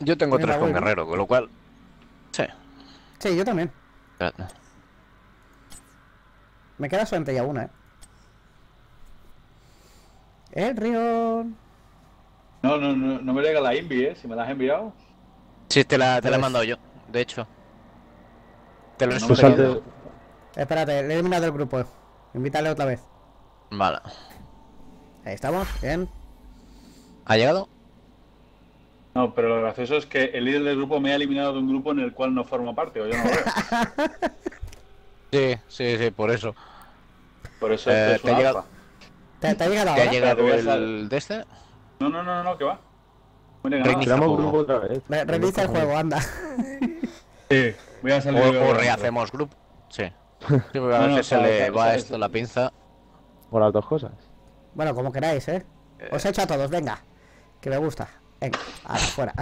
Yo tengo tres con guerrero, con lo cual... Sí. Sí, yo también. Espérate. Me queda solamente ya una, ¿eh? El río... No me llega la Invi, ¿eh? Si me la has enviado. Sí, te la he mandado yo, de hecho. Te lo he subido. Espérate, le he eliminado del grupo. Invítale otra vez. Vale. Ahí estamos, bien. ¿Ha llegado? No, pero lo gracioso es que el líder del grupo me ha eliminado de un grupo en el cual no formo parte, o yo no lo veo. Sí, por eso. Por eso esto es un alfa. ¿Te ha llegado ahora? ¿Te ha llegado el de este? No, que va. Reiniciamos el grupo otra vez. Reinicia el juego, anda. Sí, voy a salir. O rehacemos grupo. Sí. A veces se le va esto la pinza. O las dos cosas. Bueno, como queráis, ¿eh? Os he hecho a todos, venga. Que me gusta. Venga, ahora, fuera.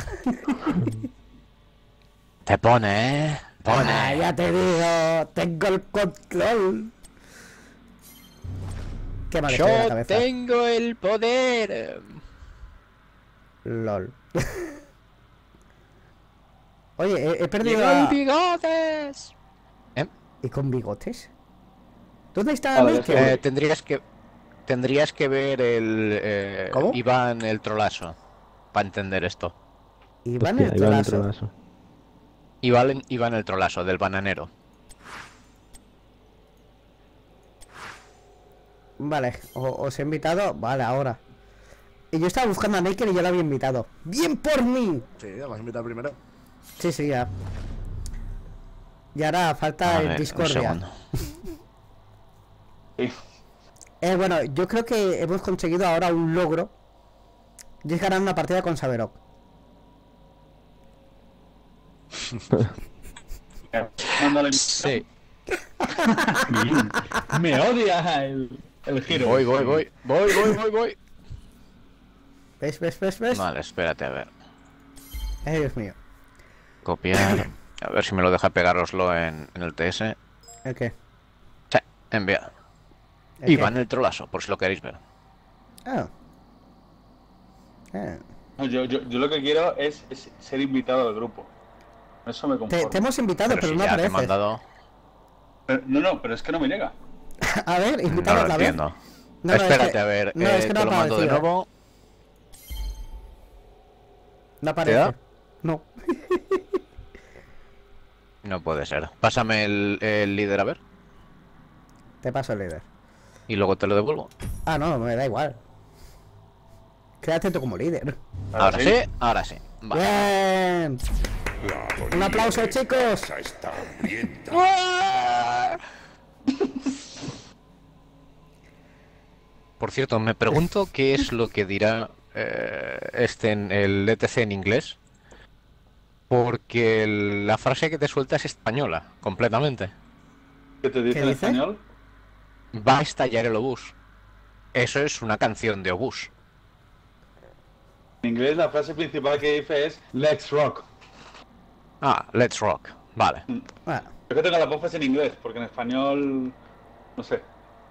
Te pone, ¿eh? Pone. Ah, ya te digo, tengo el control. Qué mal estoy de la cabeza. Yo tengo el poder. LOL. Oye, he perdido. ¡Con bigotes! ¿Eh? ¿Y con bigotes? ¿Dónde está la bestia? Tendrías que ver el... ¿Cómo? Iván el trolazo. Para entender esto. Iván el trolazo. Iván el trolazo, del bananero. Vale, os he invitado. Vale, ahora. Y yo estaba buscando a Maker y ya la había invitado. ¡Bien por mí! Sí, la vas a invitar primero. Sí, ya. Y ahora falta el Discordia. Bueno, yo creo que hemos conseguido ahora un logro. Y es ganar una partida con Saberok. Sí. Me odia el giro. Voy. ¿Ves? Vale, espérate, a ver. Ay, Dios mío. Copiar. A ver si me lo deja pegároslo en el TS. ¿El qué? Sí, enviar. Iván el trolazo, por si lo queréis ver. Yo lo que quiero es ser invitado al grupo. Eso me conformo. Te hemos invitado, pero si no apareces. Mandado... Pero es que no me llega. A ver, invítalo otra vez. No, espérate, a ver. No, es que no te lo mando de nuevo. No aparece. No. No puede ser. Pásame el líder, a ver. Te paso el líder. Y luego te lo devuelvo. Ah, no, me da igual. Quédate tú como líder. Ahora sí. Vale. Bien. Un aplauso, chicos. Por cierto, me pregunto qué es lo que dirá el ETC en inglés. Porque la frase que te suelta es española, completamente. ¿Qué te dice en español? Va a estallar el obús. Eso es una canción de obús. En inglés la frase principal que dice es Let's rock. Ah, let's rock, vale. Yo que tengo las voces en inglés, porque en español... No sé,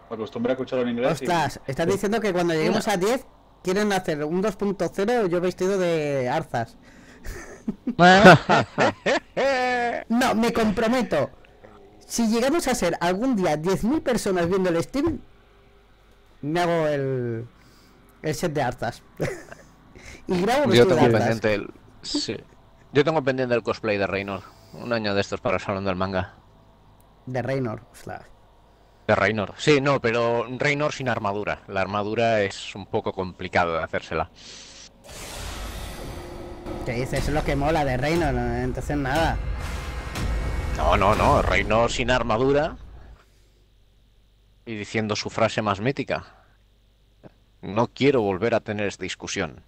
me acostumbré a escucharlo en inglés. Ostras, y... estás diciendo que cuando lleguemos a 10 quieren hacer un 2.0 yo vestido de Arzas. No, me comprometo. Si llegamos a ser algún día 10.000 personas viendo el stream, me hago el set de Arzas. Y grabo yo tengo pendiente sí. Yo tengo pendiente el cosplay de Reynor. Un año de estos para el salón del manga. De Reynor, sí, no, pero Reynor sin armadura. La armadura es un poco complicado de hacérsela. ¿Qué dices? Eso es lo que mola de Reynor, entonces nada. No, Reynor sin armadura. Y diciendo su frase más mítica. No quiero volver a tener esta discusión.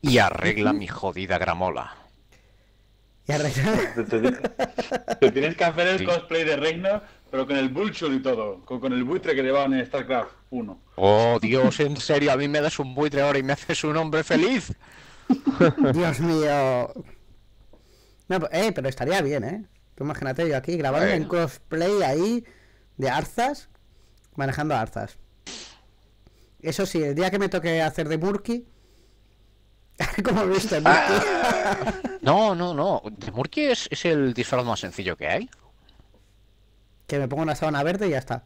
Y arregla mi jodida gramola. Y arregla... Te tienes que hacer el cosplay de Reynor, pero con el bullshit y todo. Con el buitre que llevaban en StarCraft 1. Oh, Dios, en serio, a mí me das un buitre ahora y me haces un hombre feliz. Dios mío. No, pero estaría bien, ¿eh? Tú imagínate yo aquí grabando en cosplay ahí de Arzas, manejando Arzas. Eso sí, el día que me toque hacer de Murky Como ves también. No, no, no. Temurki es el disfraz más sencillo que hay. Que me pongo una sábana verde y ya está.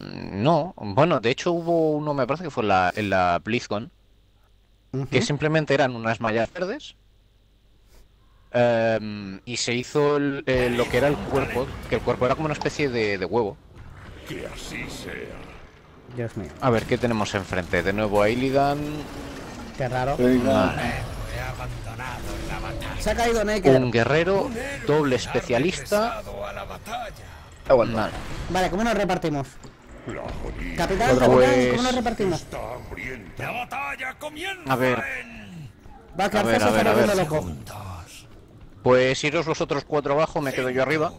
No, bueno, de hecho hubo uno, me parece que fue en la BlizzCon, que simplemente eran unas mallas verdes. Y se hizo lo que era el cuerpo, que el cuerpo era como una especie de huevo. Que así sea. Dios mío. A ver, ¿qué tenemos enfrente? De nuevo a Illidan. Qué raro. Se ha caído Necker. Un guerrero, doble especialista. Vale. Vale, ¿cómo nos repartimos? Capitán, ¿cómo nos repartimos? A ver. Va a quedarse a loco. Pues iros los otros 4 abajo, me quedo yo arriba.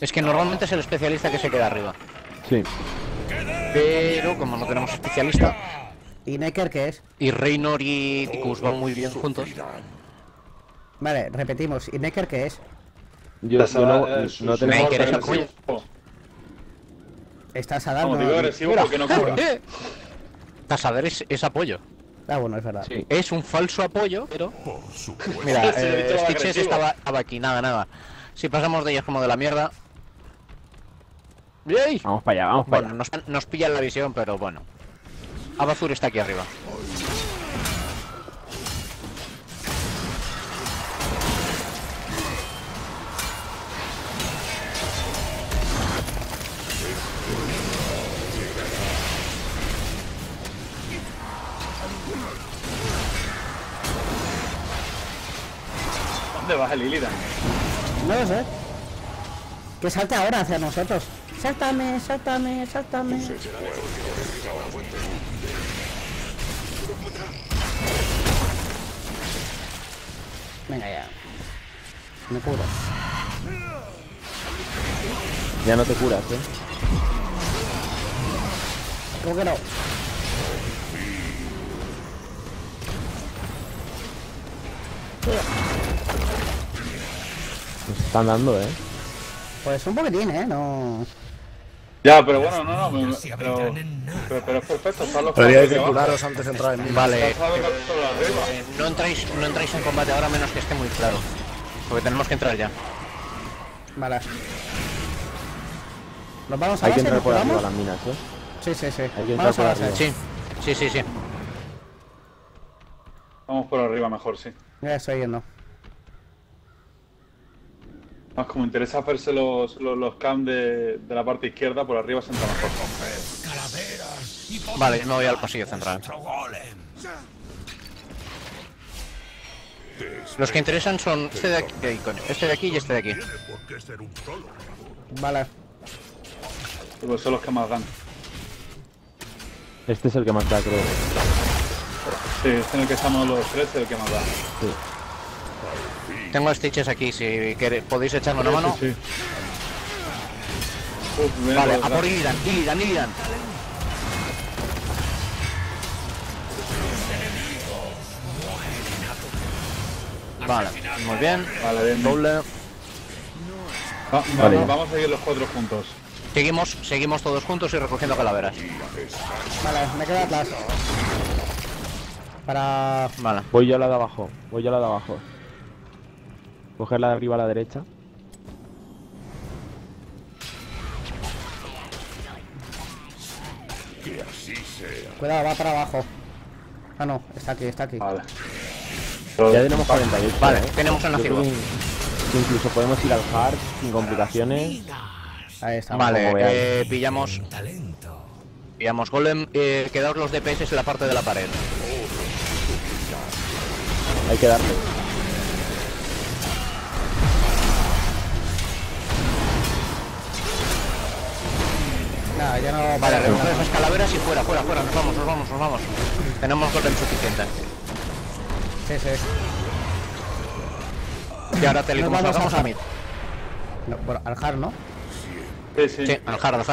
Es que normalmente es el especialista que se queda arriba. Sí. Pero como no tenemos especialista. ¿Y Necker qué es? Y Reynor y Ticus van muy bien juntos. Vale, repetimos. ¿Y Necker qué es? Yo no tenemos especialista. Estás a dar. No, digo agresivo porque no cobra. Tasadar es apoyo. Ah, bueno, es verdad. Sí. Es un falso apoyo, pero... Por supuesto. Mira, Stitches estaba aquí, nada, nada. Si pasamos de ellas como de la mierda... ¡Yay! Vamos para allá, vamos para allá. Bueno, nos pillan la visión, pero bueno. Abazur está aquí arriba. ¿Dónde vas el Illidan? No lo sé. Que salte ahora hacia nosotros. Sáltame, sáltame, sáltame. Venga ya. Me curas. Ya no te curas, ¿eh? Creo que no. Nos están dando, Pues un poquitín, No. Ya, pero bueno, no, no. Pero es perfecto, están los jugadores. Pero curaros antes de entrar en mí. Vale. No entráis en combate ahora, menos que esté muy claro. Porque tenemos que entrar ya. Vale. Nos vamos a base. Hay que entrar por arriba a las minas, Sí, sí, sí. Hay que entrar por arriba. Sí, sí, sí, sí. Vamos por arriba mejor, sí. Ya estoy yendo. Más como interesa hacerse los cams de la parte izquierda, por arriba se entra mejor. Vale, yo me voy al pasillo central. Los que interesan son este de aquí, este de aquí y este de aquí. Vale. Pues son los que más dan. Este es el que más da, creo. Sí, este en el que estamos los tres es el que más da. Sí. Tengo Stitches aquí, si queréis, podéis echarme una mano. Sí, sí. Vale, a por Illidan, Illidan, Illidan. Vale, muy bien. Vale, bien. Doble. Vale, vamos a seguir los 4 juntos. Seguimos todos juntos y recogiendo calaveras. Vale, me queda atrás. Para... Vale. Voy yo a la de abajo, voy yo a la de abajo. Cogerla de arriba a la derecha. Que así sea. Cuidado, va para abajo. Ah, no, está aquí, está aquí. Vale. Ya tenemos 48. Vale, tenemos un nacimiento. Incluso podemos ir al hard sin complicaciones. Ahí está. Vale, pillamos golem. Quedaos los DPS en la parte de la pared. Hay que darle. Nah, ya no... Vale, recoger esas calaveras y fuera, fuera, fuera, nos vamos. Tenemos golem suficiente. Sí, sí. Y ahora te nos vamos a mid. No, bueno, al hard, ¿no? Sí, sí. Sí, al hard.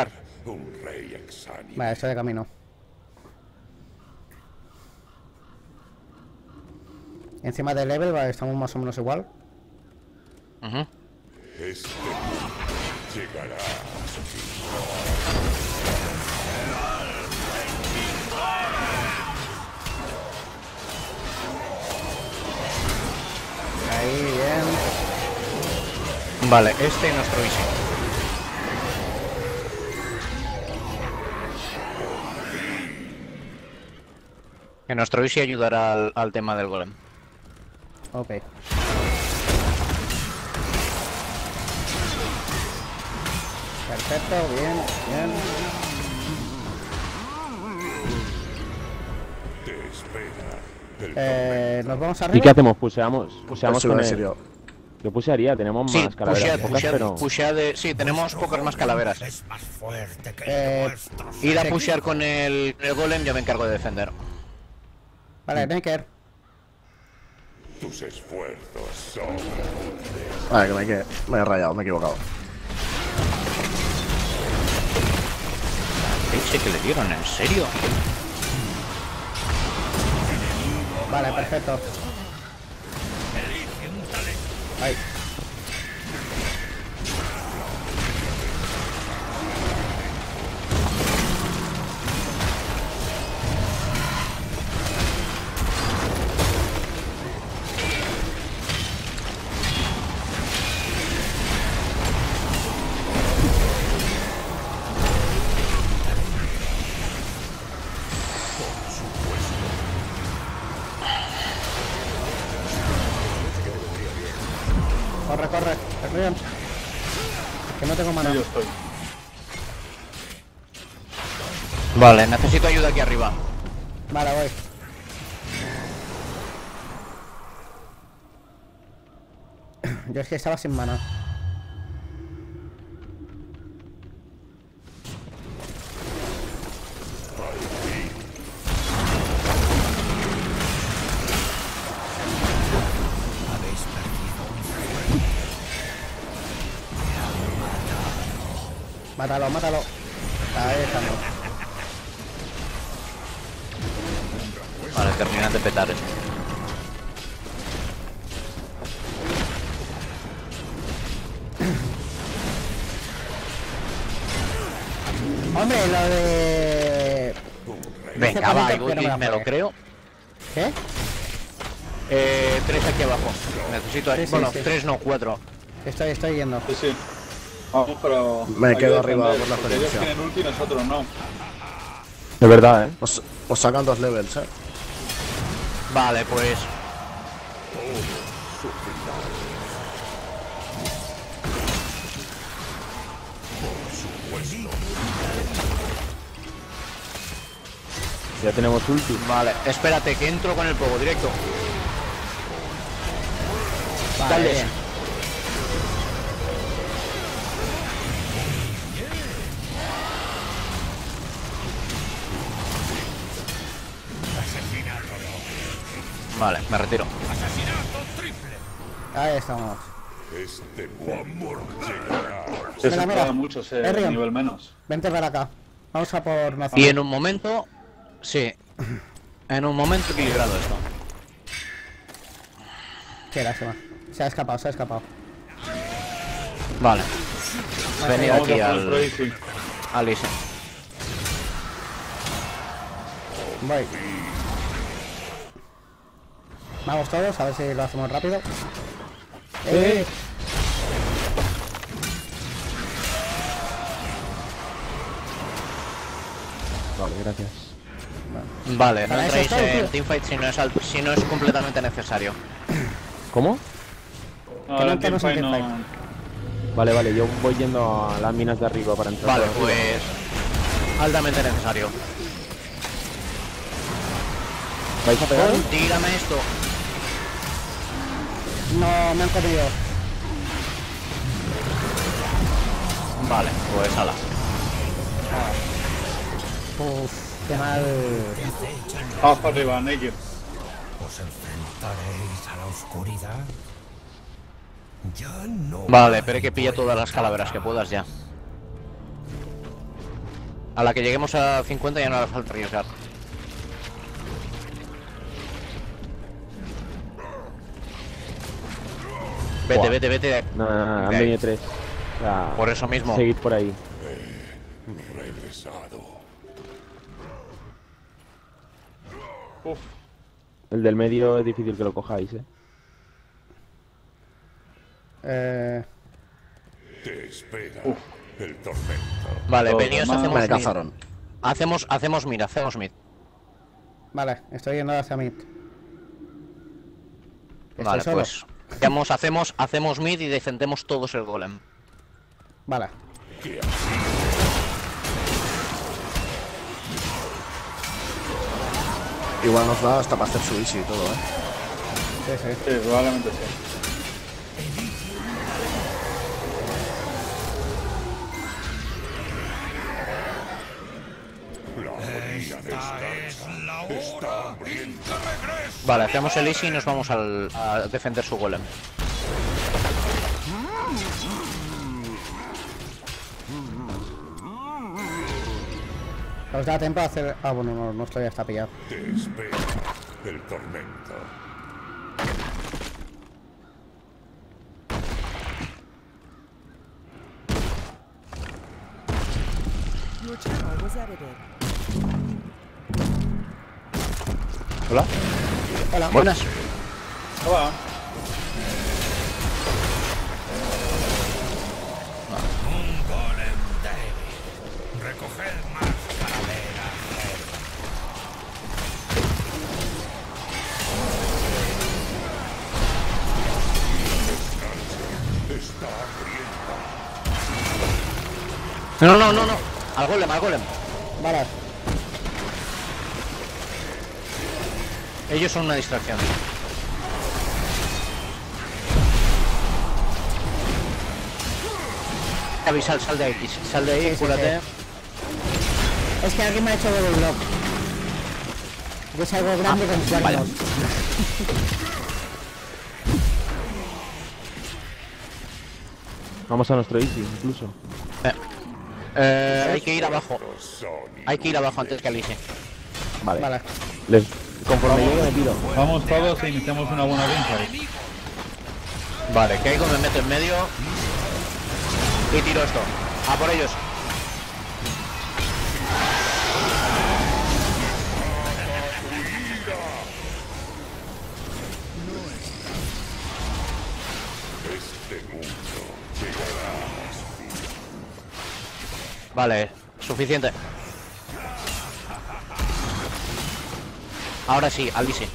Vale, estoy de camino. Encima del level, vale, estamos más o menos igual. Ajá. Este llegará a su fin. Vale, este es nuestro easy. Que nuestro easy ayudará al tema del golem. Ok. Perfecto, bien, bien. Nos vamos arriba. ¿Y qué hacemos? Puseamos con él. Yo pusearía, tenemos más calaveras. Sí, tenemos pocas más calaveras. Ir a pusear con el golem, yo me encargo de defender. Vale, Maker. Tus esfuerzos son. Vale, que me he rayado, me he equivocado. Pinche que le dieron, ¿en serio? Vale, perfecto. Ahí. Vale, necesito ayuda aquí arriba. Vale, voy. Yo es que estaba sin mana. Mátalo, mátalo. Ahí estamos. Vale, terminan de petar eso. Hombre, lo de... Venga, va, no me lo creo. ¿Qué? Tres aquí abajo. Necesito... Sí, bueno, sí. Tres no, cuatro. Estoy yendo. Sí, sí. Vamos, pero... Me quedo arriba por la experiencia. Ellos tienen ulti y nosotros no. De verdad, ¿eh? Os sacan dos levels, ¿eh? Vale, pues... Ya tenemos ulti. Vale, espérate que entro con el pogo directo. Vale. Dale. Vale, me retiro. Ahí estamos. Este amor mira. Mucho ese nivel menos. Vente para acá. Vamos a por Mazón. Y en un momento... Sí. En un momento equilibrado esto. Qué lástima. Se ha escapado. Vale. Venid aquí al Isa. Voy. Vamos todos, a ver si lo hacemos rápido. ¡Eh! Vale, gracias. Vale, no entréis en teamfight si no es completamente necesario. ¿Cómo? No, que no entramos en teamfight. Vale, yo voy yendo a las minas de arriba para entrar. Vale, pues... altamente necesario. ¿Vais a pegar? Tírame esto. No, me han comido. Vale, pues ala. Uff, qué mal. Vamos para arriba, Naked. ¿Os enfrentaréis a la oscuridad? Ya no. Vale, pero hay que pillar todas las calaveras que puedas ya. A la que lleguemos a 50 ya no hará falta arriesgar. Vete de ahí. No, han venido tres. O sea, por eso mismo. Seguid por ahí. Uf. El del medio es difícil que lo cojáis, Te espera el tormento. Vale, venidos, hacemos cazaron. Hacemos mid, hacemos mid. Vale, estoy yendo hacia mid. Vale, solo. Pues hacemos mid y defendemos todos el golem. Vale. Igual nos da hasta para hacer su easy y todo, ¿eh? Sí, sí. Sí, probablemente sí. Vale, hacemos el easy y nos vamos a defender su golem. Nos da tiempo a hacer... Ah, bueno, no, nuestro ya está pillado. Te espera el tormento. Your channel was edited. Hola. Hola. Buenas. Hola. Un golem débil. Recoged más calaveras. Está abriendo. No. Al golem, al golem. Vale. Ellos son una distracción. Javi, sal de ahí, sí, cúrate. Sí. Es que alguien me ha hecho ver el block. Yo es algo grande con cuernos. Vale. Vamos a nuestro easy, incluso. Hay que ir abajo. Hay que ir abajo antes que al easy. Vale. Conforme llegue me tiro. Vamos todos e iniciamos una buena pinza. Vale, caigo, me meto en medio y tiro esto. A por ellos. Vale, suficiente. Ahora sí, Alice.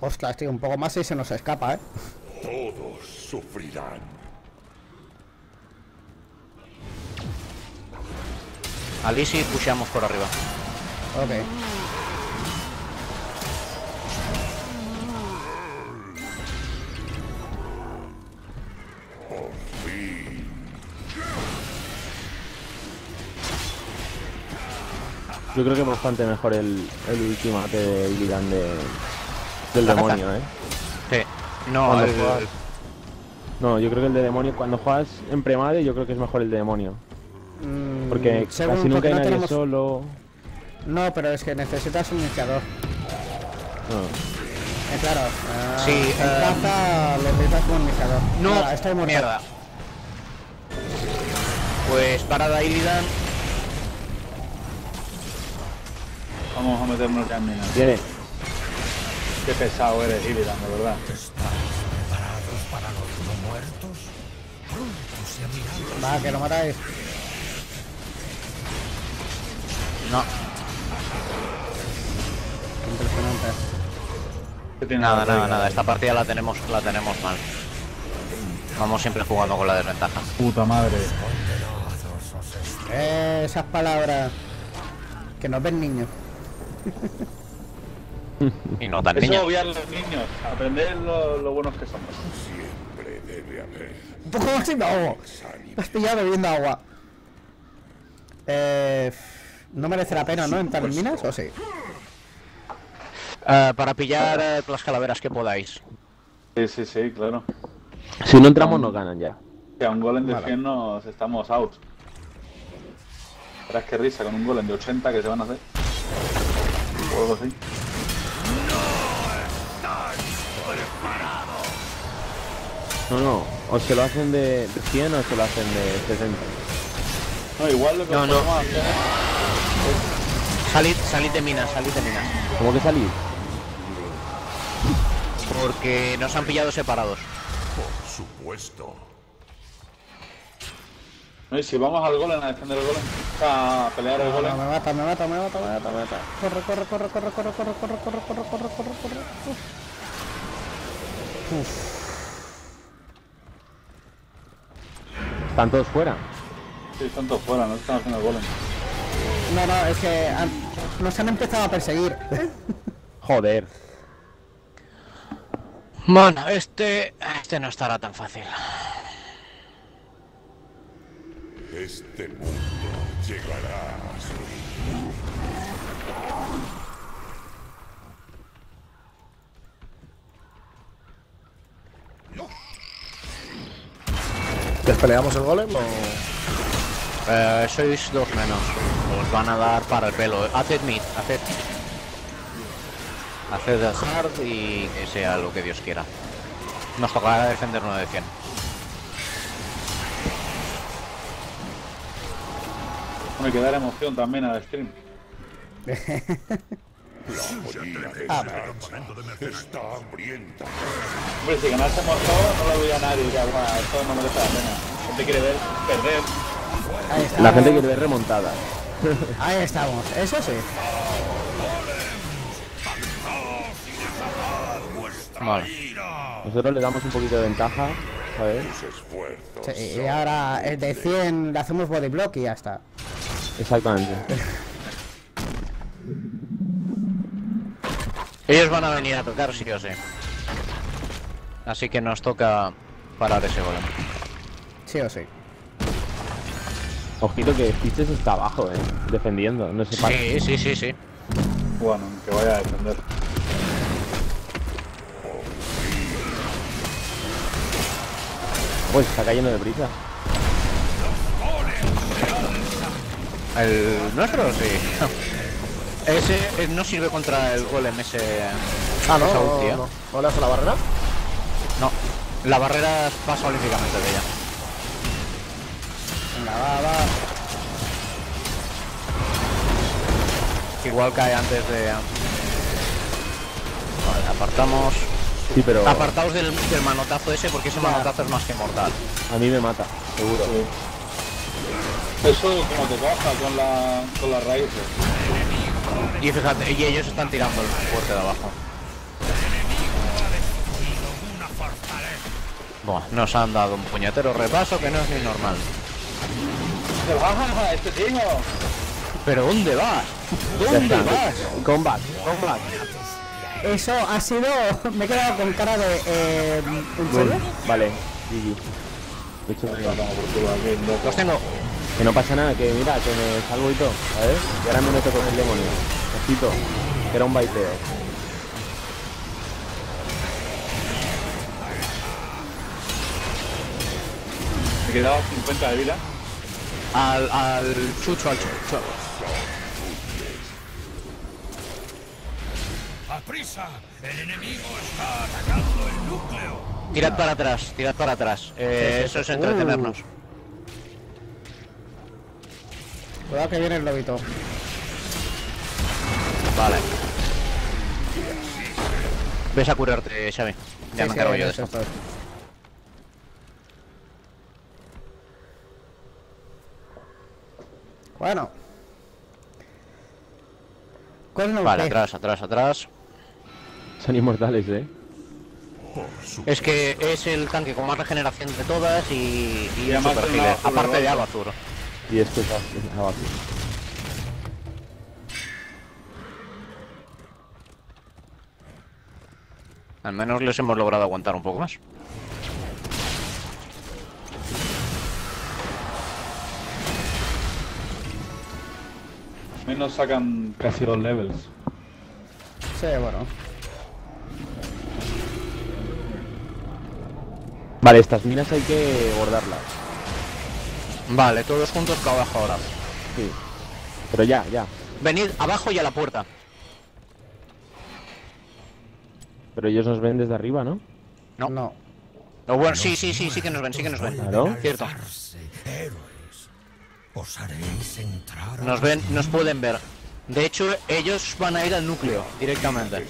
Ostras, tío, un poco más y se nos escapa, ¿eh? Todos sufrirán. Alice, pushamos por arriba. Ok. Yo creo que es bastante mejor el ultimate de Illidan del demonio, ¿eh? Sí. No, no, yo creo que el de demonio, cuando juegas en premade, yo creo que es mejor el de demonio. Porque casi nunca hay nadie solo. No, pero es que necesitas un iniciador. Claro. Sí, en casa lo necesitas como iniciador. No, estoy muerto. Mierda. Pues parada Illidan. Vamos a meternos ya en mina. Viene. Qué pesado eres, Illidan, de verdad. ¿Preparados para los no muertos? Va, que lo matáis. No. Impresionante. Nada. Esta partida la tenemos mal. Vamos siempre jugando con la desventaja. Puta madre. Esas palabras. Que nos ven niños. Y no tan niños. Eso obviar los niños, aprender lo buenos que somos. Siempre debe haber. Un poco más y me ahogo. Me has pillado bebiendo agua. No merece la pena, ¿no? Entrar en minas o sí. Para pillar las calaveras que podáis. Sí, claro. Si no entramos nos ganan ya. Si a un golem de 100 nos estamos out. Verás que risa con un golem de 80 que se van a hacer. O algo así. No estáis preparados. No. O se lo hacen de 100 o se lo hacen de 60. No, igual lo que vamos a hacer es... Salid de minas. ¿Cómo que salid? porque nos han pillado separados. Por supuesto. No, y si vamos al golem, a defender el golem, a pelear el golem. Me mata. Corre. ¿Están todos fuera? Sí, están todos fuera, no están haciendo el golem. No, es que nos han empezado a perseguir. Joder. Bueno, este no estará tan fácil. Este mundo llegará a su fin. ¿Despeleamos el golem o...? Sois dos menos. Os van a dar para el pelo. Haced hard y que sea lo que Dios quiera. Nos tocará defender 9 de 100. Hay que dar emoción también al stream. Está hambrienta. Hombre, si ganásemos todo, no lo veía a nadie. Esto no merece la pena. La gente quiere ver perder. La gente quiere ver remontada. Ahí estamos, eso sí. Vale. Nosotros le damos un poquito de ventaja, ¿sabes? Sí, y ahora el de 100 le hacemos body block y ya está. Exactamente. Ellos van a venir a tocar, sí o sí. Así que nos toca parar ese golem. Sí o sí. Ojito que Fiches está abajo, defendiendo. No se para. Sí. Bueno, que vaya a defender. Uy, está cayendo de prisa. ¿El nuestro? Sí. Ese no sirve contra el golem ese... Ah, no. ¿No le hace la barrera? No. La barrera pasa olímpicamente de ella. Venga, va. Igual cae antes de... Vale, apartamos. Sí, pero... Apartaos del manotazo ese, porque ese manotazo es más que mortal. A mí me mata, seguro. Sí. Eso como te baja con las raíces. Y fíjate, y ellos están tirando el fuerte de abajo. Bueno, nos han dado un puñetero repaso que no es ni normal. ¡Se baja este tío! ¿Pero dónde vas? ¿Dónde vas? Combat. Eso ha sido... Me he quedado con cara de... Vale, GG. De hecho, los tengo. Que no pasa nada, que mira, que me salgo y todo, ¿sabes? Y ahora me meto con el demonio. Ojito, que era un baiteo. Me quedaba 50 de vida. Al chucho. ¡A prisa! El enemigo está atacando el núcleo. Tirad para atrás. Eso es entretenernos. Cuidado que viene el lobito. Vale. Ves a curarte, Xavi. Ya me encargo yo de esto. Bueno. Vale, atrás. Son inmortales, Es que es el tanque con más regeneración de todas y es super healer, aparte de Albaturo. Y esto es abajo. Al menos les hemos logrado aguantar un poco más. Menos sacan casi 2 levels. Sí, bueno. Vale, estas minas hay que bordarlas. Vale, todos juntos para abajo ahora. Sí. Pero ya. Venid abajo y a la puerta. Pero ellos nos ven desde arriba, ¿no? No. No, bueno, sí que nos ven, Claro. Cierto. Nos ven, nos pueden ver. De hecho, ellos van a ir al núcleo directamente.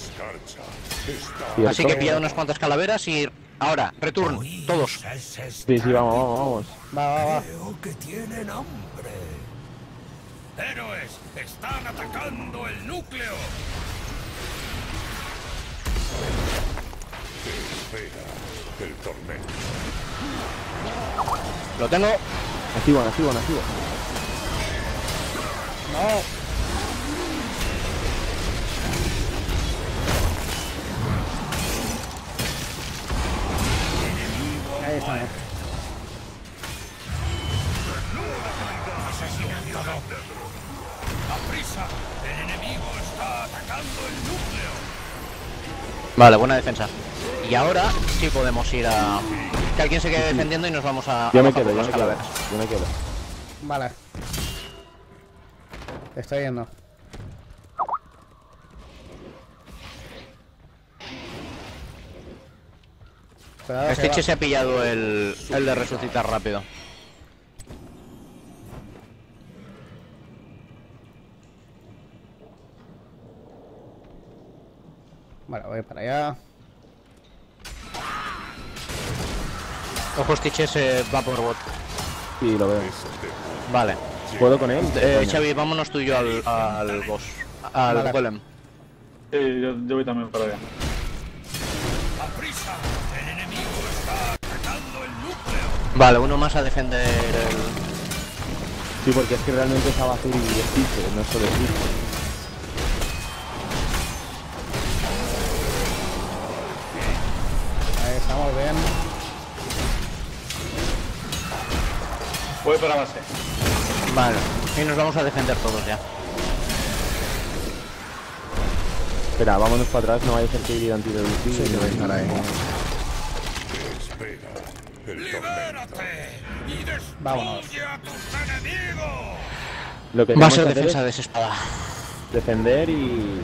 ¿Cierto? Así que pillad unas cuantas calaveras y ahora, return, todos. Sí, sí, vamos. Va. Creo que tienen hambre. Héroes, están atacando el núcleo. Te espera el tormento. Lo tengo. Activan. No. Vale, buena defensa. Y ahora sí podemos ir a... Que alguien se quede defendiendo y nos vamos a... Yo me quedo. Vale. Estoy yendo. Stitch se ha pillado el de resucitar rápido. Vale, voy para allá. Ojo, Stitch se va por bot. Sí, lo veo. Vale. ¿Puedo con él? Xavi, vámonos tú y yo al boss. Al golem. Yo voy también para allá. Vale, uno más a defender el... Sí, porque es que realmente estaba azul y es piso, no solo es piso. Ahí estamos bien. Voy para base. Vale, y nos vamos a defender todos ya. Espera, vámonos para atrás, no hay efectividad antideducir. Sí, no estar ahí. ¡Libérate y destruye a tus enemigos! Lo que tenemos que hacer defensa de esa espada. Defender y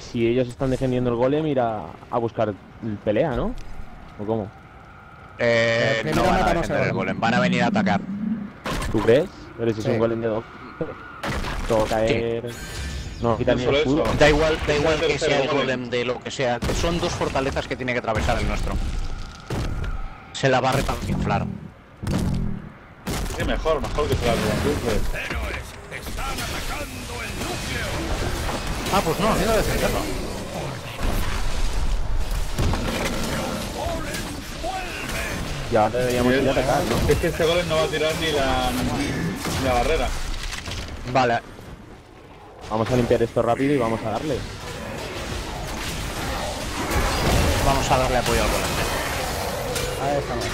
si ellos están defendiendo el golem, ir a buscar pelea, ¿no? ¿O cómo? No van a defender el golem, van a venir a atacar. ¿Tú crees? Pero si es un golem de dos. Todo caer... Sí. No, solo eso. Da igual que sea el golem de lo que sea. Son dos fortalezas que tiene que atravesar el nuestro. Se la va a repanflar. Sí, mejor que se la repanfle. Héroes, están atacando el núcleo. Ah, pues no, mira, defenderlo. Ya deberíamos ir a atacar, ¿no? Es que este golem no va a tirar ni la barrera. Vale. Vamos a limpiar esto rápido y vamos a darle. Vamos a darle apoyo al golem. Ahí estamos.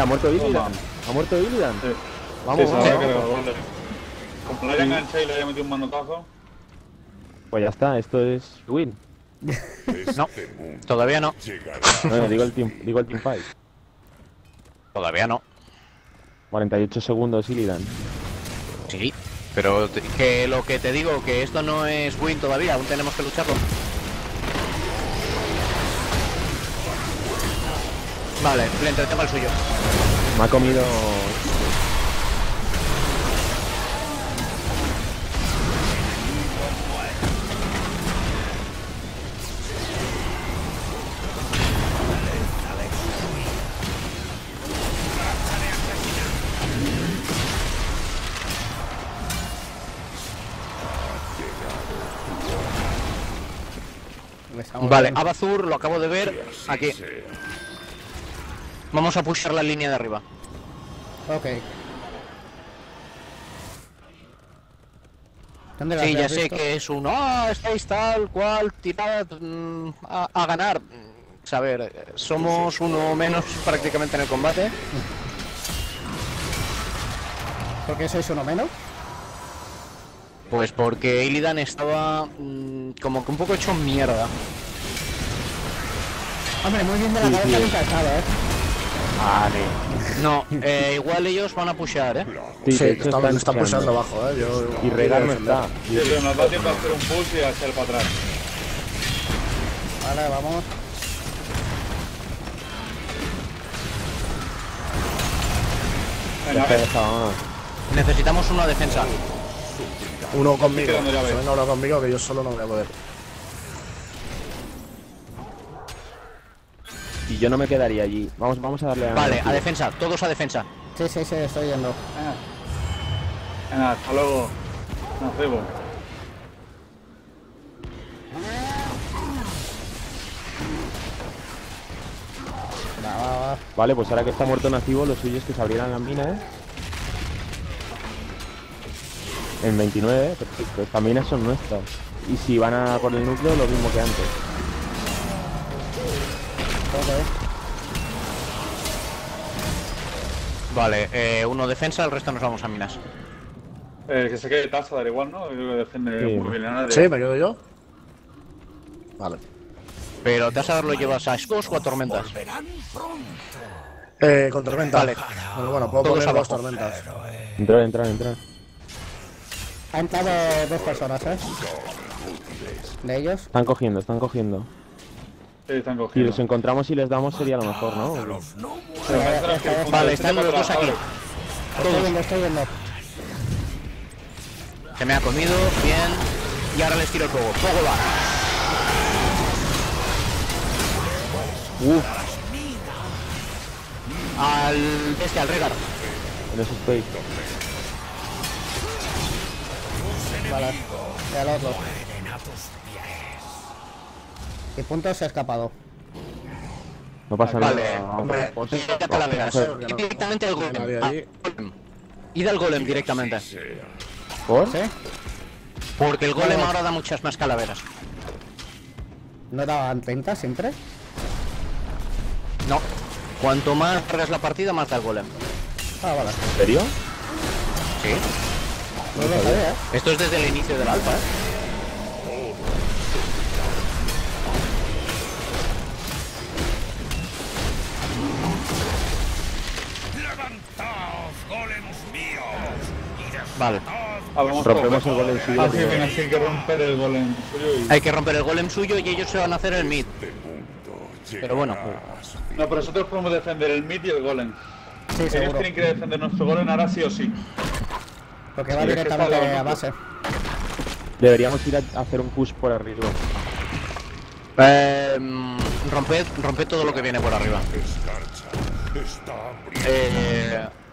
Ha muerto Illidan. Sí. Vamos. Como lo haya enganchado y le haya metido un manotazo. Pues ya está, esto es win. No, todavía no. Bueno, digo el team fight. Todavía no. 48 segundos Illidan. Sí, pero que lo que te digo, que esto no es win todavía, aún tenemos que lucharlo. Vale, le entretema el suyo. Me ha comido... Vale, Abazur lo acabo de ver aquí. Vamos a pushar la línea de arriba. Ok. Sí, ya sé que es un... estáis tal cual, tirad a ganar. A ver, somos uno menos prácticamente en el combate. ¿Por qué sois uno menos? Pues porque Illidan estaba como que un poco hecho mierda. Hombre, muy bien de la cabeza nunca estaba, Vale. No, igual ellos van a pushar, Sí, está pushando abajo, Yo, y Regar no está. Sí, pero nos da tiempo a hacer un push y a hacer para atrás. Vale, vamos. Venga, necesitamos una defensa. Uno conmigo. Venga, uno conmigo, que yo solo no voy a poder. Y yo no me quedaría allí. Vamos a darle a... Vale, a defensa. Todos a defensa. Sí, sí, sí, estoy yendo. Venga, hasta luego. Nos vemos. Vale, pues ahora que está muerto Nativo, lo suyo es que se abrieran las minas, En 29, perfecto. Estas minas son nuestras. Y si van a por el núcleo, lo mismo que antes. Vale, uno defensa, el resto nos vamos a minas. Que se quede Taza, dar igual, ¿no? Yo creo que defiende muy bien a nadie. Sí, me quedo yo. Vale. Pero Taza lo llevas a Escos o a Tormentas. Con Tormentas. Vale. Bueno, puedo poner dos Tormentas. Entrar. Han entrado dos personas, De ellos. Están cogiendo. Sí, están cogiendo. Y los encontramos y les damos sería lo mejor, ¿no? Vale, están los dos aquí. Estoy viendo. Se me ha comido, bien. Y ahora les tiro el fuego. Fuego va. Al Regar. En eso estoy. Vale, al otro. ¿Qué punto se ha escapado? No pasa nada. Vale, directamente al golem. Id al golem directamente. ¿Por? ¿Sí? Porque el golem ahora da muchas más calaveras. ¿No daban 30 siempre? No. Cuanto más cargas la partida, más da el golem. Ah, vale. ¿En serio? Sí. No lo sabía, Esto es desde el inicio del alfa, ¡Levantaos, golems míos! Vale. Rompemos el golem suyo. Ah, sí, hay que romper el golem suyo. Hay que romper el golem suyo y ellos se van a hacer el mid. Pero bueno. No, pero nosotros podemos defender el mid y el golem. Sí, ellos tienen que defender nuestro golem ahora sí o sí. Porque va directamente a base. Deberíamos ir a hacer un push por arriba. Romped todo lo que viene por arriba.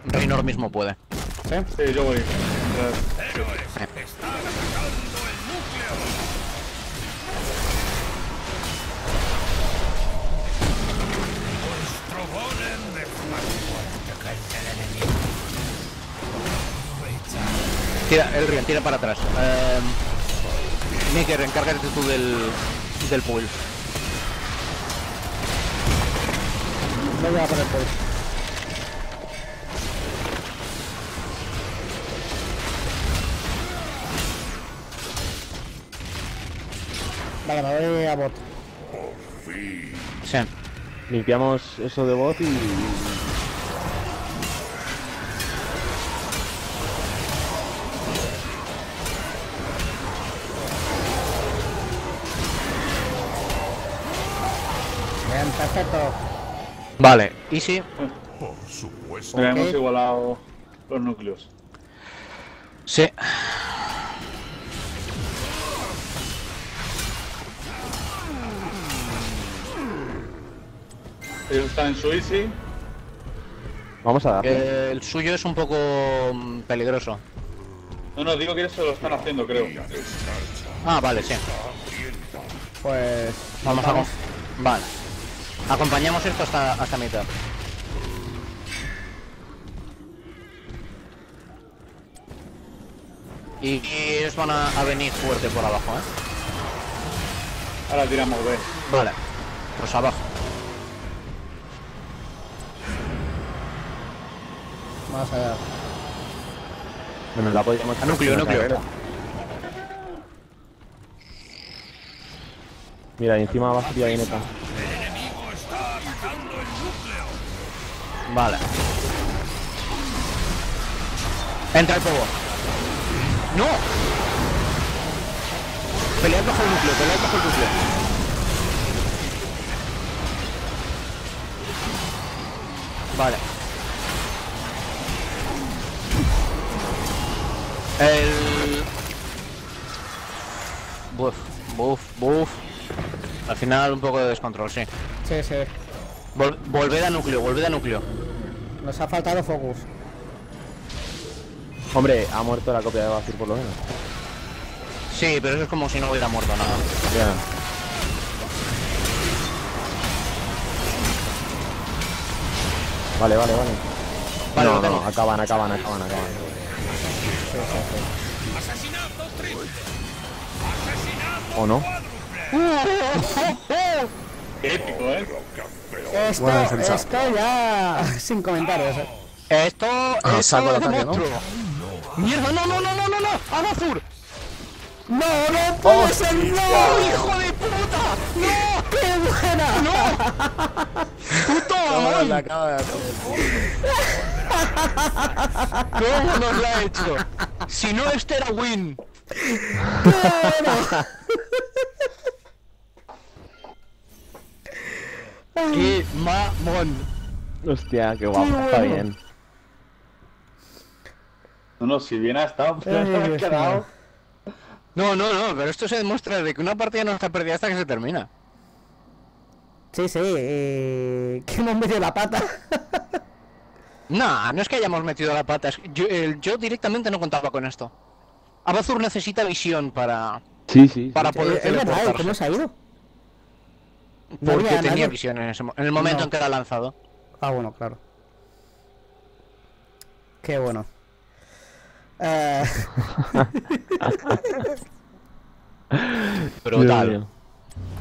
Reynor mismo puede. ¿Sí? Sí, yo voy. Tira, Elrian, tira para atrás. Nicker, encárgate tú del pool. No voy a poner pool. Vale, me voy a bot. Por fin. Sí. Limpiamos eso de bot y... Perfecto. Vale, y sí. Por supuesto. Hemos igualado los núcleos. Sí. Ellos están en su easy. Vamos a dar. El suyo es un poco peligroso. No, digo que ellos se lo están haciendo, creo. Ah, vale, sí. Pues... Vamos. Vale. Acompañamos esto hasta mitad. Y ellos van a venir fuerte por abajo, Ahora tiramos B. Vale. Pues abajo. Más allá. Bueno, la podemos... Núcleo. Mira, encima abajo ya viene tan... Vale. Entra el fuego. ¡No! Pelead bajo el núcleo. Vale. Buf, buf, buf. Al final un poco de descontrol, sí. Sí, sí. Volved a núcleo, volved a núcleo. Nos ha faltado focus. Hombre, ha muerto la copia de Basir por lo menos. Sí, pero eso es como si no hubiera muerto nada. Ya. Vale, vale, vale. Vale, no, no, acaban. Sí, sí, sí. ¿O no? Épico, ¿eh? Esto ya... Sin comentarios, ¿eh? Esto... Salgo de ataque, ¿no? ¡Mierda! ¡No! ¡Azur! ¡No puede ser! ¡No, hijo de puta! ¡No! ¡Qué buena! ¡No! ¡Puto! ¡La acaba de hacer! ¿Cómo nos la ha hecho? Si no, este era win. ¡Qué mamón! Hostia, qué guapo, bueno. Está bien. No, si bien ha estado, pero ha quedado. No, pero esto se demuestra de que una partida no está perdida hasta que se termina. Sí, que hemos metido la pata. No es que hayamos metido la pata, es que yo directamente no contaba con esto. Abazur necesita visión para... Sí. Para poder teleportarse. ¿Cómo se ha ido? Porque tenía visión en el momento en que era lanzado. Ah, bueno, claro. Qué bueno. Brutal.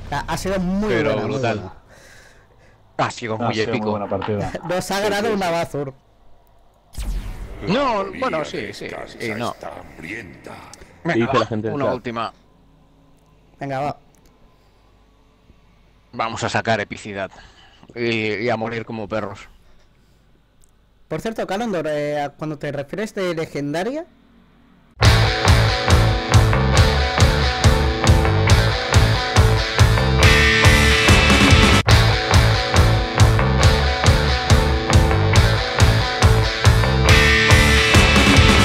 Ha sido muy brutal. Ha sido muy épico. Buena partida. Nos ha ganado un Abazur. No, bueno, sí, no. Venga, va, una última. Venga, va. Vamos a sacar epicidad y a morir como perros. Por cierto, Kalondor, cuando te refieres de legendaria,